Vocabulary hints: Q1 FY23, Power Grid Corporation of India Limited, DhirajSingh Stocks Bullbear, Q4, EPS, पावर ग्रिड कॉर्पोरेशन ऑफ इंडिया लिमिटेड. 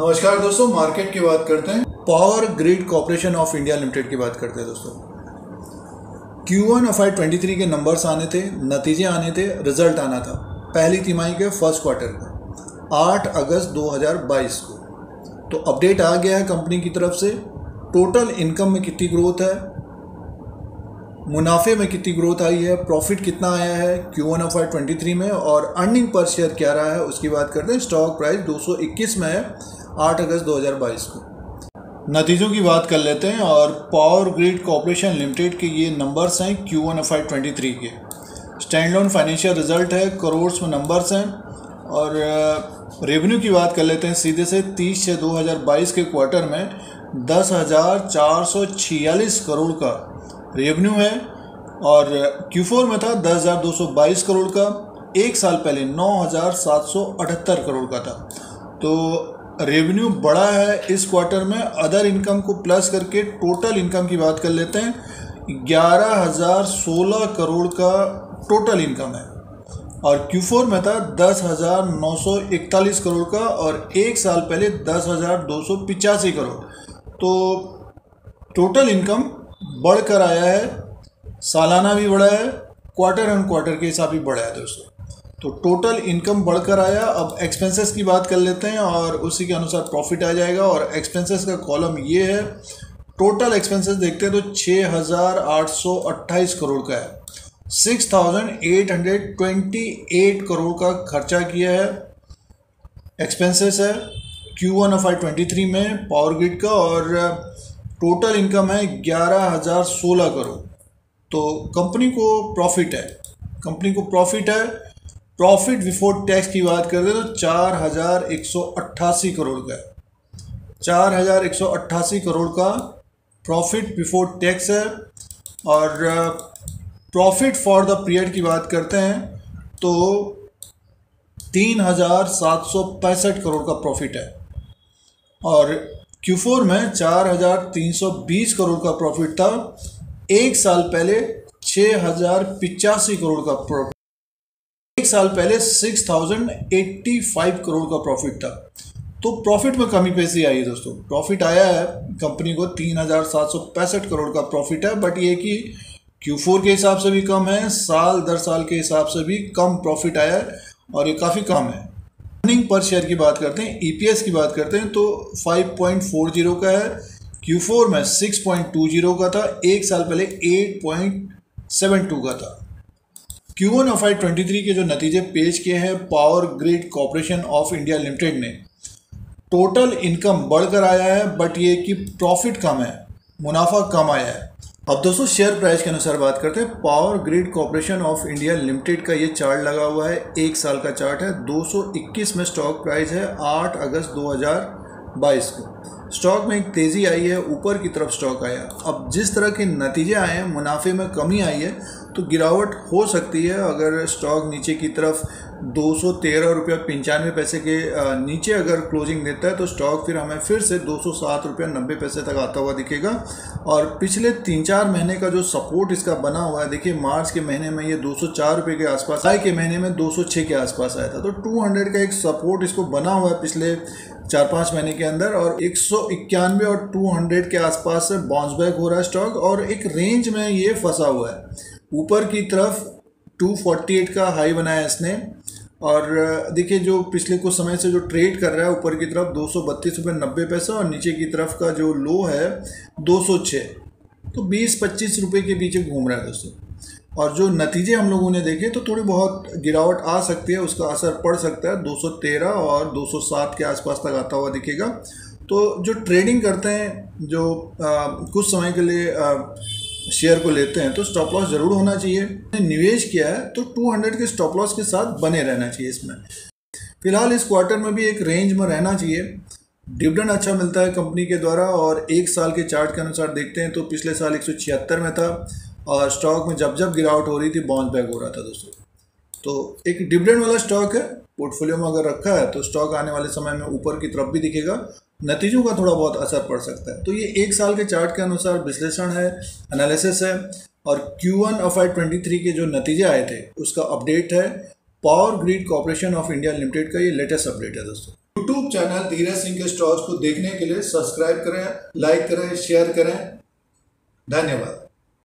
नमस्कार दोस्तों, मार्केट की बात करते हैं। पावर ग्रिड कॉर्पोरेशन ऑफ इंडिया लिमिटेड की बात करते हैं दोस्तों। Q1 FY23 के नंबर्स आने थे, नतीजे आने थे, रिजल्ट आना था पहली तिमाही के फर्स्ट क्वार्टर का 8 अगस्त 2022 को। तो अपडेट आ गया है कंपनी की तरफ से। टोटल इनकम में कितनी ग्रोथ है, मुनाफे में कितनी ग्रोथ आई है, प्रॉफिट कितना आया है Q1 FY23 में और अर्निंग पर शेयर क्या रहा है उसकी बात करते हैं। स्टॉक प्राइस 221 में है 8 अगस्त 2022 को। नतीजों की बात कर लेते हैं और पावर ग्रिड कॉर्पोरेशन लिमिटेड के ये नंबर्स हैं Q1 FY23 के। स्टैंडलोन फाइनेंशियल रिजल्ट है, करोड़्स में नंबर्स हैं। और रेवेन्यू की बात कर लेते हैं सीधे से 30/6/2022 के क्वार्टर में 10,446 करोड़ का रेवेन्यू है और Q4 में था 10,222 करोड़ का। एक साल पहले 9,778 करोड़ का था। तो रेवेन्यू बढ़ा है इस क्वार्टर में। अदर इनकम को प्लस करके टोटल इनकम की बात कर लेते हैं, 11,016 करोड़ का टोटल इनकम है और Q4 में था 10,941 करोड़ का और एक साल पहले 10,285 करोड़। तो टोटल इनकम बढ़ कर आया है, सालाना भी बढ़ा है, क्वार्टर एंड क्वार्टर के हिसाब भी बढ़ा है दोस्तों। तो टोटल इनकम बढ़ कर आया। अब एक्सपेंसेस की बात कर लेते हैं और उसी के अनुसार प्रॉफिट आ जाएगा। और एक्सपेंसेस का कॉलम ये है, टोटल एक्सपेंसेस देखते हैं तो 6,828 करोड़ का है, 6,828 करोड़ का खर्चा किया है, एक्सपेंसेस है Q1 FY23 में पावर ग्रिड का। और टोटल इनकम है 11,016 करोड़। तो कंपनी को प्रॉफिट है। प्रॉफिट बिफोर टैक्स की बात कर रहे हैं तो 4,188 करोड़ का है, 4,188 करोड़ का प्रॉफिट बिफोर टैक्स है। और प्रॉफिट फॉर द पीरियड की बात करते हैं तो 3,765 करोड़ का प्रॉफिट है और Q4 में 4,320 करोड़ का प्रॉफिट था, एक साल पहले 6,085 करोड़ का प्रॉफिट, एक साल पहले 6,085 करोड़ का प्रॉफिट था। तो प्रॉफिट में कमी पेशी आई है दोस्तों, प्रॉफिट आया है कंपनी को 3,765 करोड़ का प्रॉफिट है। बट ये कि Q4 के हिसाब से भी कम है, साल दर साल के हिसाब से भी कम प्रॉफिट आया है और ये काफ़ी कम है। अर्निंग पर शेयर की बात करते हैं, EPS की बात करते हैं तो 5.40 का है, Q4 में 6.20 का था, एक साल पहले 8.72 का था। Q1 FY23 के जो नतीजे पेश किए हैं पावर ग्रिड कॉर्पोरेशन ऑफ इंडिया लिमिटेड ने, टोटल इनकम बढ़कर आया है बट ये कि प्रॉफिट कम है, मुनाफा कम आया है। अब दोस्तों शेयर प्राइस के अनुसार बात करते हैं। पावर ग्रिड कॉर्पोरेशन ऑफ इंडिया लिमिटेड का ये चार्ट लगा हुआ है, एक साल का चार्ट है, 221 में स्टॉक प्राइस है 8 अगस्त 2022 को। स्टॉक में एक तेज़ी आई है, ऊपर की तरफ स्टॉक आया। अब जिस तरह के नतीजे आए हैं, मुनाफे में कमी आई है, तो गिरावट हो सकती है। अगर स्टॉक नीचे की तरफ 213.95 रुपये के नीचे अगर क्लोजिंग देता है तो स्टॉक फिर हमें फिर से 207.90 रुपये तक आता हुआ दिखेगा। और पिछले 3-4 महीने का जो सपोर्ट इसका बना हुआ है, देखिए मार्च के महीने में ये 204 रुपये के आसपास, जुलाई के महीने में 206 के आसपास आया था। तो 200 का एक सपोर्ट इसको बना हुआ है पिछले 4-5 महीने के अंदर। और 191 और 200 के आसपास से बाउंस बैक हो रहा है स्टॉक और एक रेंज में ये फंसा हुआ है। ऊपर की तरफ 248 का हाई बनाया इसने। और देखिए जो पिछले कुछ समय से जो ट्रेड कर रहा है, ऊपर की तरफ 232.90 रुपये और नीचे की तरफ का जो लो है 206, तो 20-25 रुपये के बीच घूम रहा है दोस्तों। और जो नतीजे हम लोगों ने देखे तो थोड़ी बहुत गिरावट आ सकती है, उसका असर पड़ सकता है, 213 और 207 के आसपास तक आता हुआ दिखेगा। तो जो ट्रेडिंग करते हैं, जो कुछ समय के लिए शेयर को लेते हैं, तो स्टॉप लॉस जरूर होना चाहिए। निवेश किया है तो 200 के स्टॉप लॉस के साथ बने रहना चाहिए। इसमें फिलहाल इस क्वार्टर में भी एक रेंज में रहना चाहिए। डिविडेंड अच्छा मिलता है कंपनी के द्वारा। और एक साल के चार्ट के अनुसार देखते हैं तो पिछले साल 176 में था और स्टॉक में जब जब गिरावट हो रही थी बाउंस बैक हो रहा था दोस्तों। तो एक डिविडेंड वाला स्टॉक है, पोर्टफोलियो में अगर रखा है तो स्टॉक आने वाले समय में ऊपर की तरफ भी दिखेगा, नतीजों का थोड़ा बहुत असर पड़ सकता है। तो ये एक साल के चार्ट के अनुसार विश्लेषण है, एनालिसिस है। और Q1 FY23 के जो नतीजे आए थे उसका अपडेट है। पावर ग्रिड कॉर्पोरेशन ऑफ इंडिया लिमिटेड का ये लेटेस्ट अपडेट है दोस्तों। यूट्यूब चैनल धीरज सिंह के स्टॉक्स को देखने के लिए सब्सक्राइब करें, लाइक करें, शेयर करें। धन्यवाद।